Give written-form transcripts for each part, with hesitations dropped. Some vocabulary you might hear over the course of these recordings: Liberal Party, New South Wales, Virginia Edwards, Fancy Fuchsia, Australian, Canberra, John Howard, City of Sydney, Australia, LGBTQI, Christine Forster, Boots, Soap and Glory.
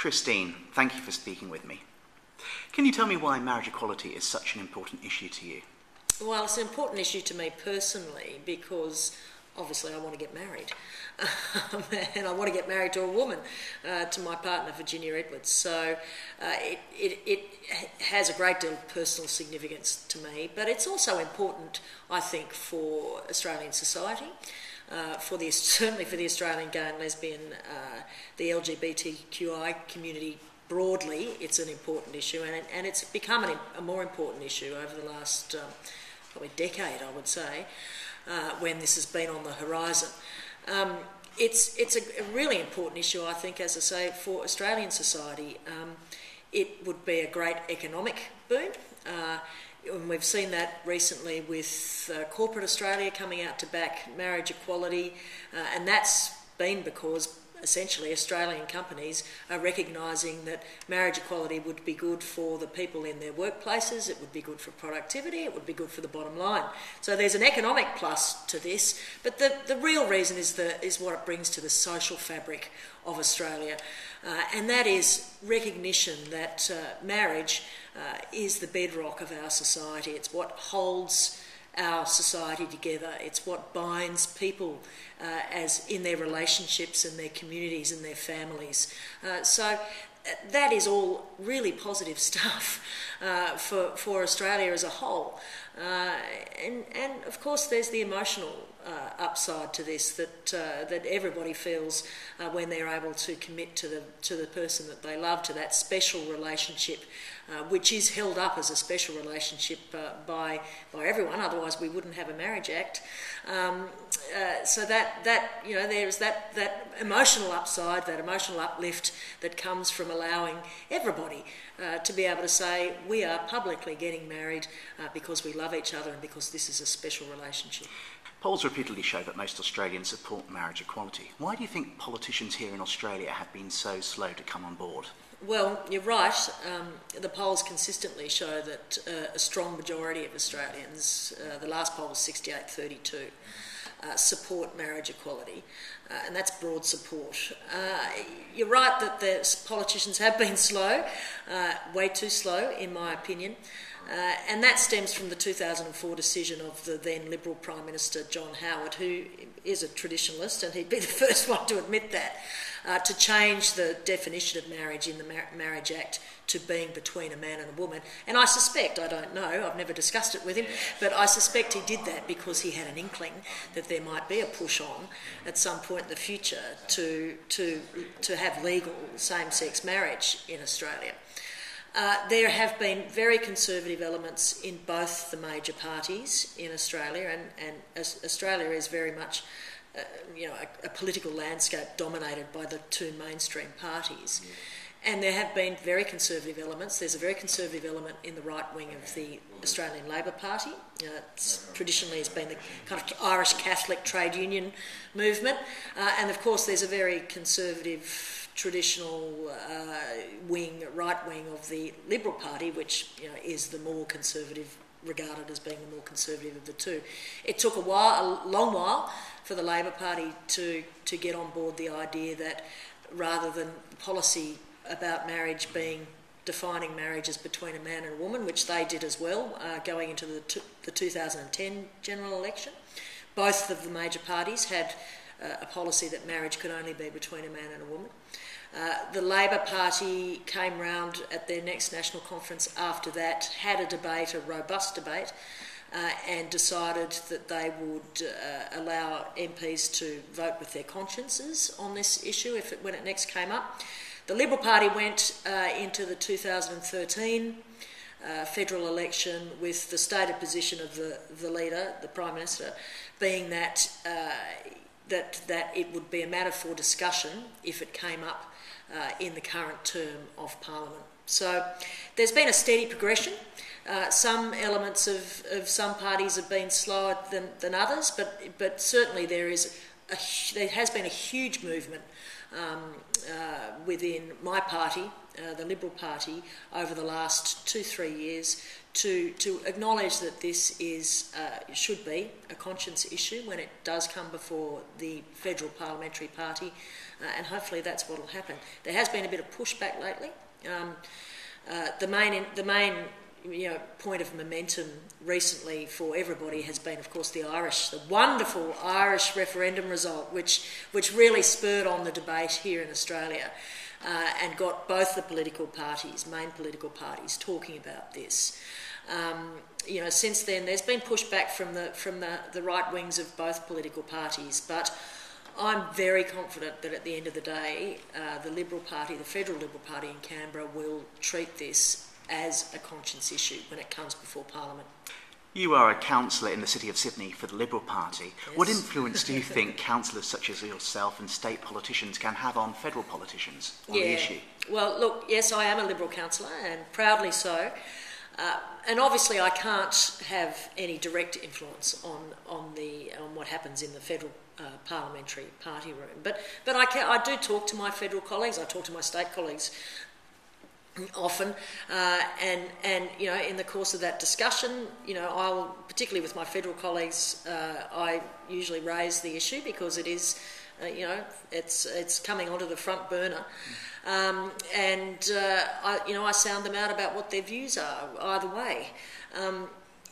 Christine, thank you for speaking with me. Can you tell me why marriage equality is such an important issue to you? Well, it's an important issue to me personally because obviously I want to get married and I want to get married to a woman, to my partner Virginia Edwards. So it has a great deal of personal significance to me, but it's also important, I think, for Australian society. Certainly for the Australian gay and lesbian, the LGBTQI community broadly, it's an important issue, and it's become a more important issue over the last probably decade, I would say, when this has been on the horizon. It's a really important issue, I think, as I say, for Australian society. It would be a great economic boon. And we've seen that recently with corporate Australia coming out to back marriage equality, and that's been because essentially Australian companies are recognising that marriage equality would be good for the people in their workplaces, it would be good for productivity, it would be good for the bottom line. So there's an economic plus to this, but the real reason is what it brings to the social fabric of Australia, and that is recognition that marriage is the bedrock of our society. It's what holds our society together. It's what binds people as in their relationships and their communities and their families. So that is all really positive stuff for Australia as a whole. And of course there's the emotional upside to this that everybody feels when they're able to commit to the person that they love, to that special relationship, which is held up as a special relationship by everyone. Otherwise we wouldn't have a Marriage Act. So that you know, there's that emotional upside, that emotional uplift that comes from allowing everybody to be able to say we are publicly getting married because we love each other and because this is a special relationship. Polls repeatedly show that most Australians support marriage equality. Why do you think politicians here in Australia have been so slow to come on board? Well, you're right. The polls consistently show that a strong majority of Australians, the last poll was 68-32, support marriage equality, and that's broad support. You're right that the politicians have been slow, way too slow in my opinion, and that stems from the 2004 decision of the then Liberal Prime Minister John Howard, who is a traditionalist, and he'd be the first one to admit that, to change the definition of marriage in the Marriage Act to being between a man and a woman. And I suspect, I don't know, I've never discussed it with him, but I suspect he did that because he had an inkling that there might be a push on at some point in the future to have legal same-sex marriage in Australia. There have been very conservative elements in both the major parties in Australia, and Australia is very much a political landscape dominated by the two mainstream parties. Yeah. And there have been very conservative elements. There's a very conservative element in the right wing of the Australian Labor Party. Traditionally has been the kind of Irish Catholic trade union movement. And of course there's a very conservative traditional right wing of the Liberal Party, which is the more conservative, regarded as being the more conservative of the two. It took a long while for the Labor Party to get on board the idea that rather than policy about marriage being defining marriage as between a man and a woman, which they did as well going into the 2010 general election, both of the major parties had a policy that marriage could only be between a man and a woman. The Labor Party came round at their next national conference after that, had a debate, a robust debate, and decided that they would allow MPs to vote with their consciences on this issue when it next came up. The Liberal Party went into the 2013 federal election with the stated position of the leader, the Prime Minister, being that that it would be a matter for discussion if it came up in the current term of Parliament. So there's been a steady progression. Some elements of some parties have been slower than others, but certainly there has been a huge movement within my party the Liberal Party over the last 2-3 years to acknowledge that this is should be a conscience issue when it does come before the federal parliamentary party, and hopefully that's what will happen. There has been a bit of pushback lately. The main point of momentum recently for everybody has been, of course, the wonderful Irish referendum result, which really spurred on the debate here in Australia, and got both the main political parties, talking about this. Since then, there's been pushback from the right wings of both political parties, but I'm very confident that at the end of the day, the Liberal Party, the Federal Liberal Party in Canberra, will treat this as a conscience issue when it comes before Parliament. You are a councillor in the City of Sydney for the Liberal Party. Yes. What influence do you think councillors such as yourself and state politicians can have on federal politicians on the issue? Well, look, yes, I am a Liberal councillor, and proudly so. And obviously I can't have any direct influence on what happens in the federal parliamentary party room. But I do talk to my federal colleagues, I talk to my state colleagues often, and in the course of that discussion, I'll, particularly with my federal colleagues, I usually raise the issue because it is, it's coming onto the front burner, I sound them out about what their views are either way.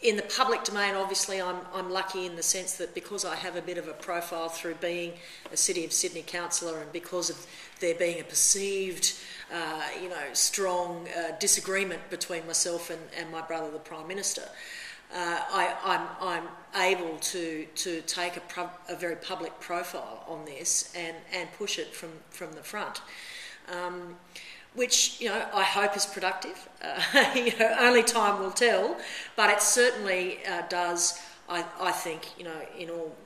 In the public domain, obviously, I'm lucky in the sense that because I have a bit of a profile through being a City of Sydney councillor, and because of there being a perceived, strong disagreement between myself and my brother, the Prime Minister, I'm able to take a very public profile on this and push it from the front. Which, I hope is productive. Only time will tell, but it certainly does, I think, in all,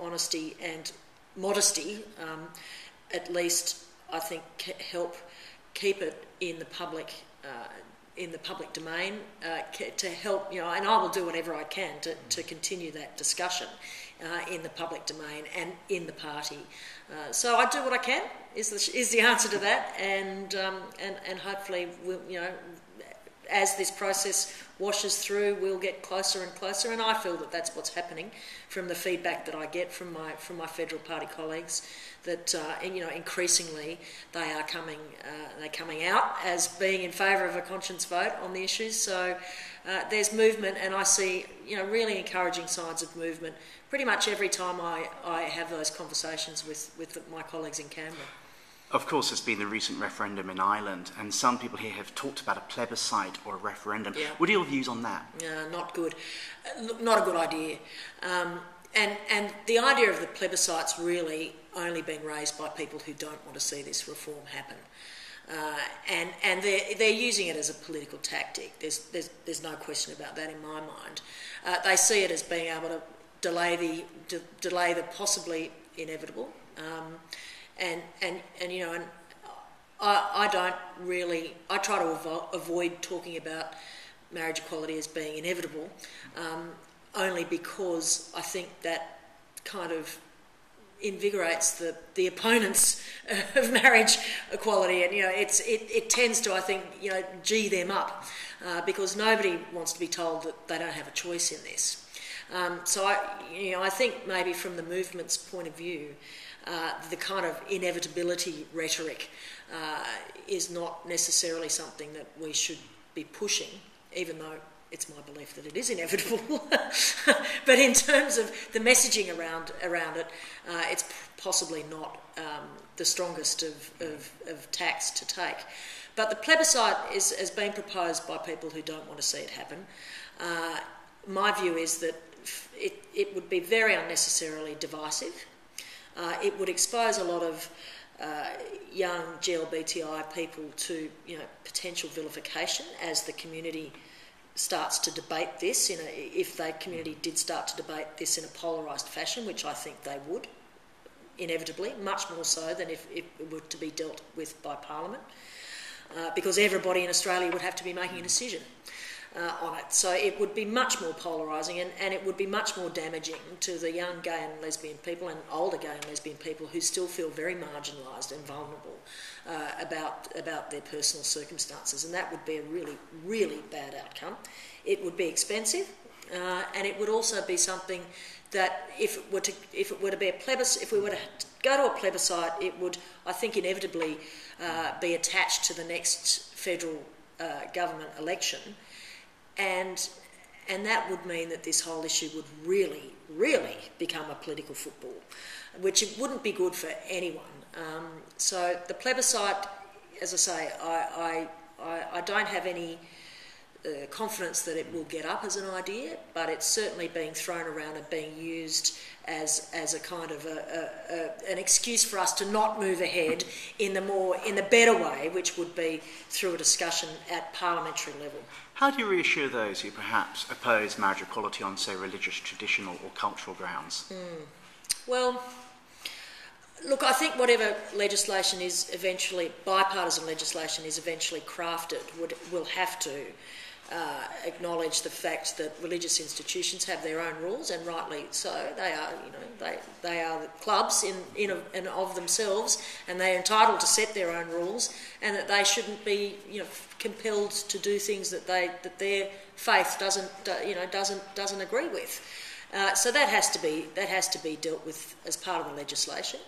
honesty and modesty, at least I think help keep it in the public domain, to help, and I will do whatever I can to continue that discussion in the public domain and in the party. So I do what I can is the answer to that, and hopefully we'll, as this process washes through, we'll get closer and closer, and I feel that that's what's happening from the feedback that I get from my federal party colleagues, that increasingly they're coming out as being in favour of a conscience vote on the issues. So there's movement, and I see really encouraging signs of movement pretty much every time I have those conversations with my colleagues in Canberra. Of course, there's been the recent referendum in Ireland, and some people here have talked about a plebiscite or a referendum. Yeah. What are your views on that? Not good. Not a good idea. And the idea of the plebiscite's really only being raised by people who don't want to see this reform happen. And they're using it as a political tactic. There's no question about that in my mind. They see it as being able to delay the possibly inevitable. And I don't really. I try to avoid talking about marriage equality as being inevitable, only because I think that kind of invigorates the opponents of marriage equality, and it tends to, I think, gee them up, because nobody wants to be told that they don't have a choice in this. So I think maybe from the movement's point of view, the kind of inevitability rhetoric is not necessarily something that we should be pushing, even though it's my belief that it is inevitable. But in terms of the messaging around it, it's possibly not the strongest of tacks to take. But the plebiscite has been proposed by people who don't want to see it happen. My view is that it would be very unnecessarily divisive. It would expose a lot of young GLBTI people to potential vilification as the community starts to debate this. If the community did start to debate this in a polarised fashion, which I think they would, inevitably, much more so than if it were to be dealt with by Parliament, because everybody in Australia would have to be making a decision. on it. So it would be much more polarising, and it would be much more damaging to the young gay and lesbian people and older gay and lesbian people who still feel very marginalised and vulnerable about their personal circumstances, and that would be a really, really bad outcome. It would be expensive, and it would also be something that if we were to go to a plebiscite, it would, I think, inevitably be attached to the next federal government election, and that would mean that this whole issue would really, really become a political football, which it wouldn't be good for anyone. So the plebiscite, as I say, I don't have any confidence that it will get up as an idea, but it's certainly being thrown around and being used as a kind of an excuse for us to not move ahead in the better way, which would be through a discussion at parliamentary level. How do you reassure those who perhaps oppose marriage equality on, say, religious, traditional or cultural grounds? Well, look, I think whatever legislation is eventually, bipartisan legislation is eventually crafted, will have to acknowledge the fact that religious institutions have their own rules, and rightly so. They are, you know, they are the clubs in and of themselves, and they're entitled to set their own rules, and that they shouldn't be, you know, compelled to do things that their faith doesn't agree with. So that has to be dealt with as part of the legislation.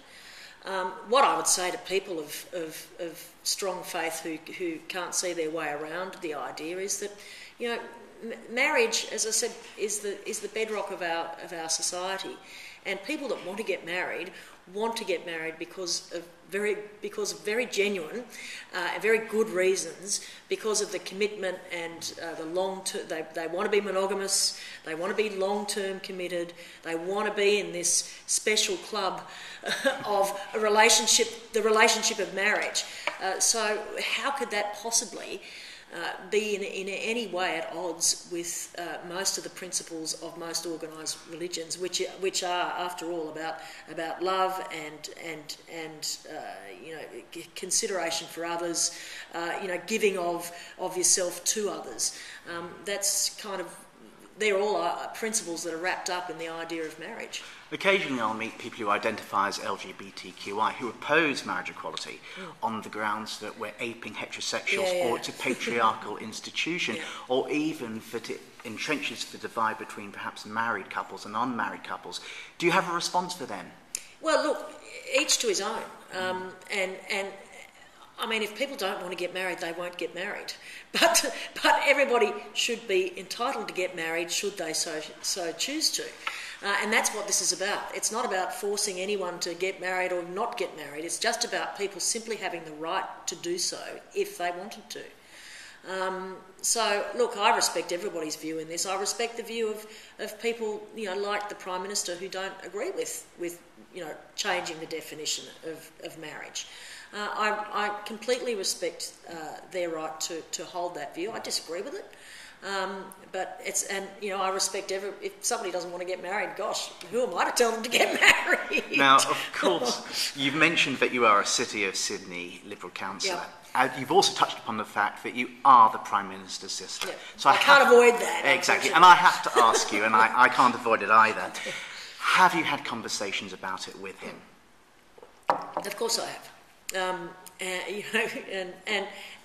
What I would say to people of strong faith who can't see their way around the idea is that, you know, marriage, as I said, is the bedrock of our society, and people that want to get married because of very genuine and very good reasons, because of the commitment and the long term. They want to be monogamous, they want to be long term committed, they want to be in this special club of a relationship, the relationship of marriage. So how could that possibly be in any way at odds with most of the principles of most organised religions, which are, after all, about love and you know, consideration for others, you know, giving of yourself to others. That's kind of, they're all principles that are wrapped up in the idea of marriage. Occasionally I'll meet people who identify as LGBTQI who oppose marriage equality on the grounds that we're aping heterosexuals, or it's a patriarchal institution, or even that it entrenches the divide between perhaps married couples and unmarried couples. Do you have a response for them? Well, look, each to his own. And I mean, if people don't want to get married, they won't get married. But everybody should be entitled to get married should they so choose to. And that's what this is about. It's not about forcing anyone to get married or not get married. It's just about people simply having the right to do so if they wanted to. So, look, I respect everybody's view in this. I respect the view of people, you know, like the Prime Minister, who don't agree with you know, changing the definition of marriage. I completely respect their right to hold that view. I disagree with it, but it's, and you know, I respect if somebody doesn't want to get married, gosh, who am I to tell them to get married? Now, of course, you've mentioned that you are a City of Sydney Liberal councillor. Yep. You've also touched upon the fact that you are the Prime Minister's sister. Yep. So I can't avoid that. Exactly, and I have to ask you, and I can't avoid it either. Have you had conversations about it with him? Of course I have. You know,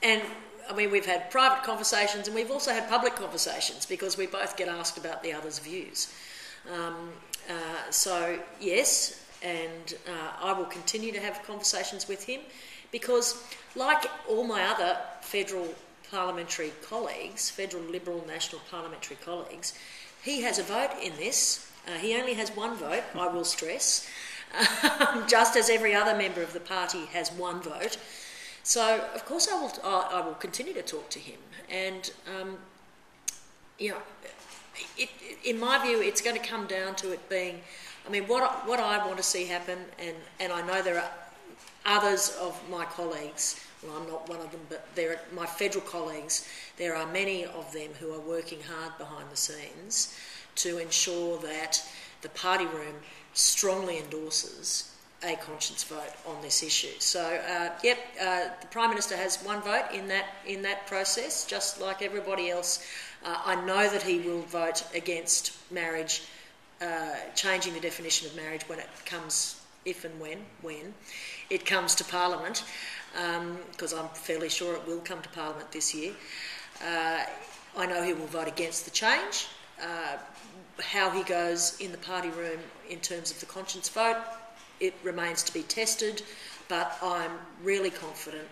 and I mean, we've had private conversations, and we've also had public conversations, because we both get asked about the other's views. So yes, and I will continue to have conversations with him, because, like all my other federal parliamentary colleagues, federal Liberal national parliamentary colleagues, he has a vote in this. He only has one vote, I will stress. Just as every other member of the party has one vote. So, of course, I will continue to talk to him. And, you know, in my view, it's going to come down to it being, I mean, what I want to see happen, and I know there are others of my colleagues, well, I'm not one of them, but there are my federal colleagues, there are many of them who are working hard behind the scenes to ensure that the party room strongly endorses a conscience vote on this issue. So, the Prime Minister has one vote in that process, just like everybody else. I know that he will vote against marriage, changing the definition of marriage when it comes, if and when it comes to Parliament, because I'm fairly sure it will come to Parliament this year. I know he will vote against the change. How he goes in the party room in terms of the conscience vote, it remains to be tested, but I'm really confident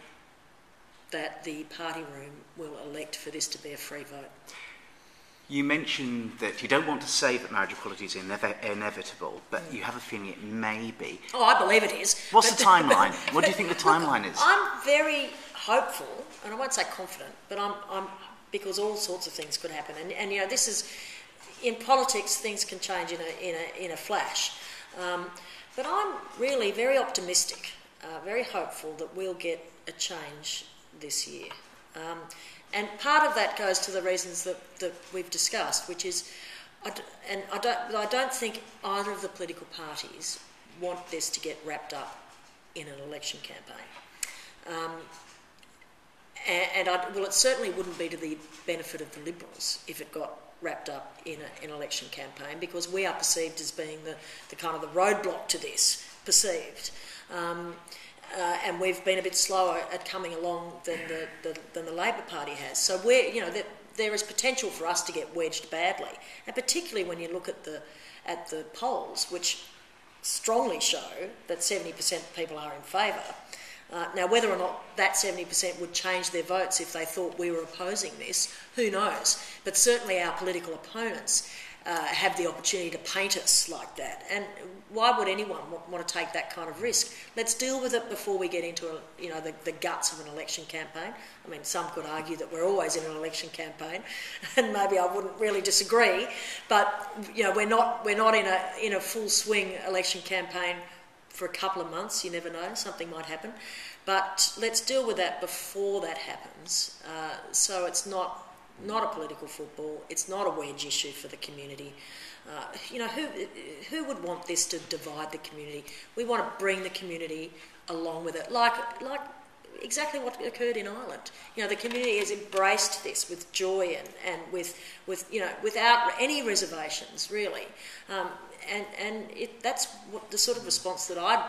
that the party room will elect for this to be a free vote. You mentioned that you don't want to say that marriage equality is inevitable, but you have a feeling it may be. Oh, I believe it is. What's the timeline? What do you think the timeline is? I'm very hopeful, and I won't say confident, but I'm because all sorts of things could happen, and you know, this is in politics, things can change in a flash. But I'm really very optimistic, very hopeful that we'll get a change this year. And part of that goes to the reasons that we've discussed, which is, I don't think either of the political parties want this to get wrapped up in an election campaign. It certainly wouldn't be to the benefit of the Liberals if it got wrapped up in an election campaign, because we are perceived as being the kind of the roadblock to this, perceived. And we've been a bit slower at coming along than the Labor Party has. So there is potential for us to get wedged badly, and particularly when you look at the polls, which strongly show that 70% of people are in favour. Now, whether or not that 70% would change their votes if they thought we were opposing this, who knows? But certainly our political opponents have the opportunity to paint us like that. And why would anyone want to take that kind of risk? Let's deal with it before we get into the guts of an election campaign. I mean, some could argue that we're always in an election campaign, and maybe I wouldn't really disagree. But we're not in a full swing election campaign for a couple of months. You never know, something might happen. But let's deal with that before that happens. So it's not a political football, it's not a wedge issue for the community. Who would want this to divide the community? We want to bring the community along with it, like exactly what occurred in Ireland. The community has embraced this with joy and with without any reservations, really. That's what the sort of response that I'm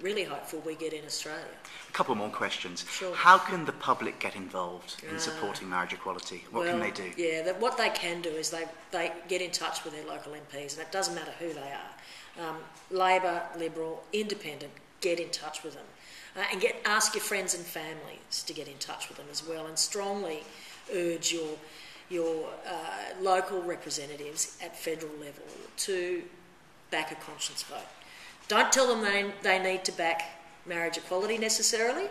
really hopeful we get in Australia. A couple more questions. Sure. How can the public get involved in supporting marriage equality? What can they do? Yeah, what they can do is they get in touch with their local MPs, and it doesn't matter who they are. Labor, Liberal, Independent, get in touch with them. And ask your friends and families to get in touch with them as well, and strongly urge your local representatives at federal level to back a conscience vote. Don't tell them they need to back marriage equality necessarily,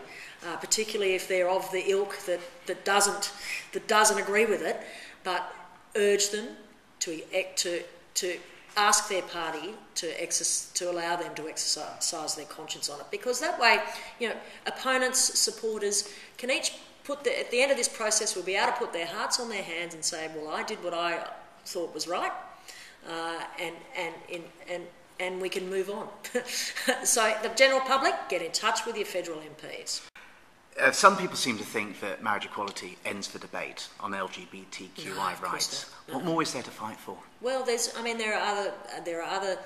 particularly if they're of the ilk that doesn't agree with it. But urge them to ask their party to allow them to exercise their conscience on it, because that way, opponents, supporters can each at the end of this process, will be able to put their hearts on their hands and say, "Well, I did what I thought was right," and we can move on. So the general public, get in touch with your federal MPs. Some people seem to think that marriage equality ends the debate on LGBTQI rights. No. What more is there to fight for? Well, there are other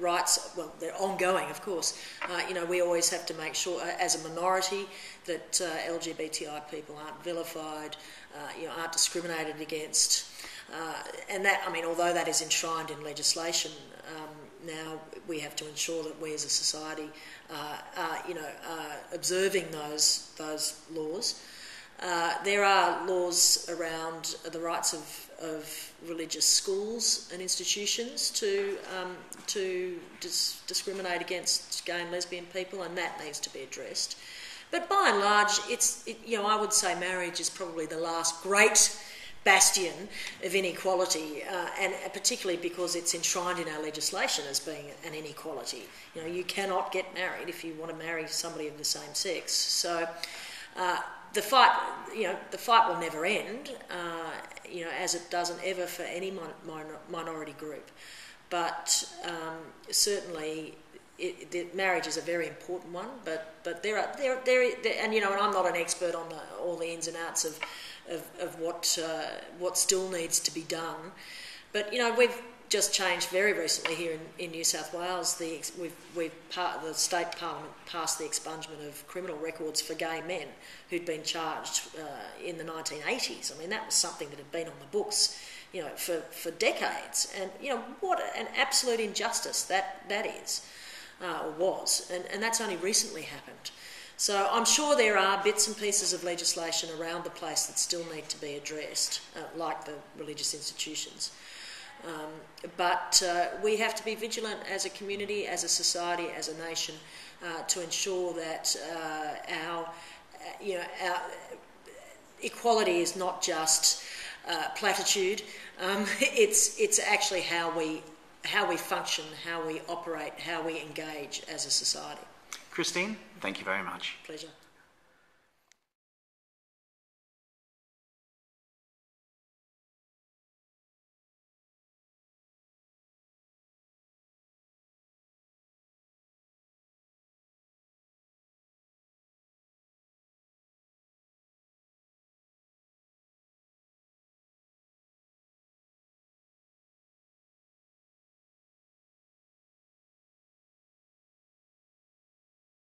rights. Well, they're ongoing, of course. We always have to make sure, as a minority, that LGBTI people aren't vilified, aren't discriminated against. And that, although that is enshrined in legislation, now we have to ensure that we as a society are observing those laws. There are laws around the rights of religious schools and institutions to discriminate against gay and lesbian people, and that needs to be addressed. But by and large, I would say marriage is probably the last great bastion of inequality, and particularly because it's enshrined in our legislation as being an inequality. You cannot get married if you want to marry somebody of the same sex. So the fight will never end, as it doesn't ever for any minority group. But certainly marriage is a very important one, but and I'm not an expert on all the ins and outs of what still needs to be done, but we've just changed very recently here in New South Wales. The state parliament passed the expungement of criminal records for gay men who'd been charged in the 1980s. I mean, that was something that had been on the books, for decades. And what an absolute injustice that is, or was, and that's only recently happened. So I'm sure there are bits and pieces of legislation around the place that still need to be addressed, like the religious institutions. But we have to be vigilant as a community, as a society, as a nation, to ensure that our equality is not just platitude. It's actually how we function, how we operate, how we engage as a society. Christine, thank you very much. Pleasure.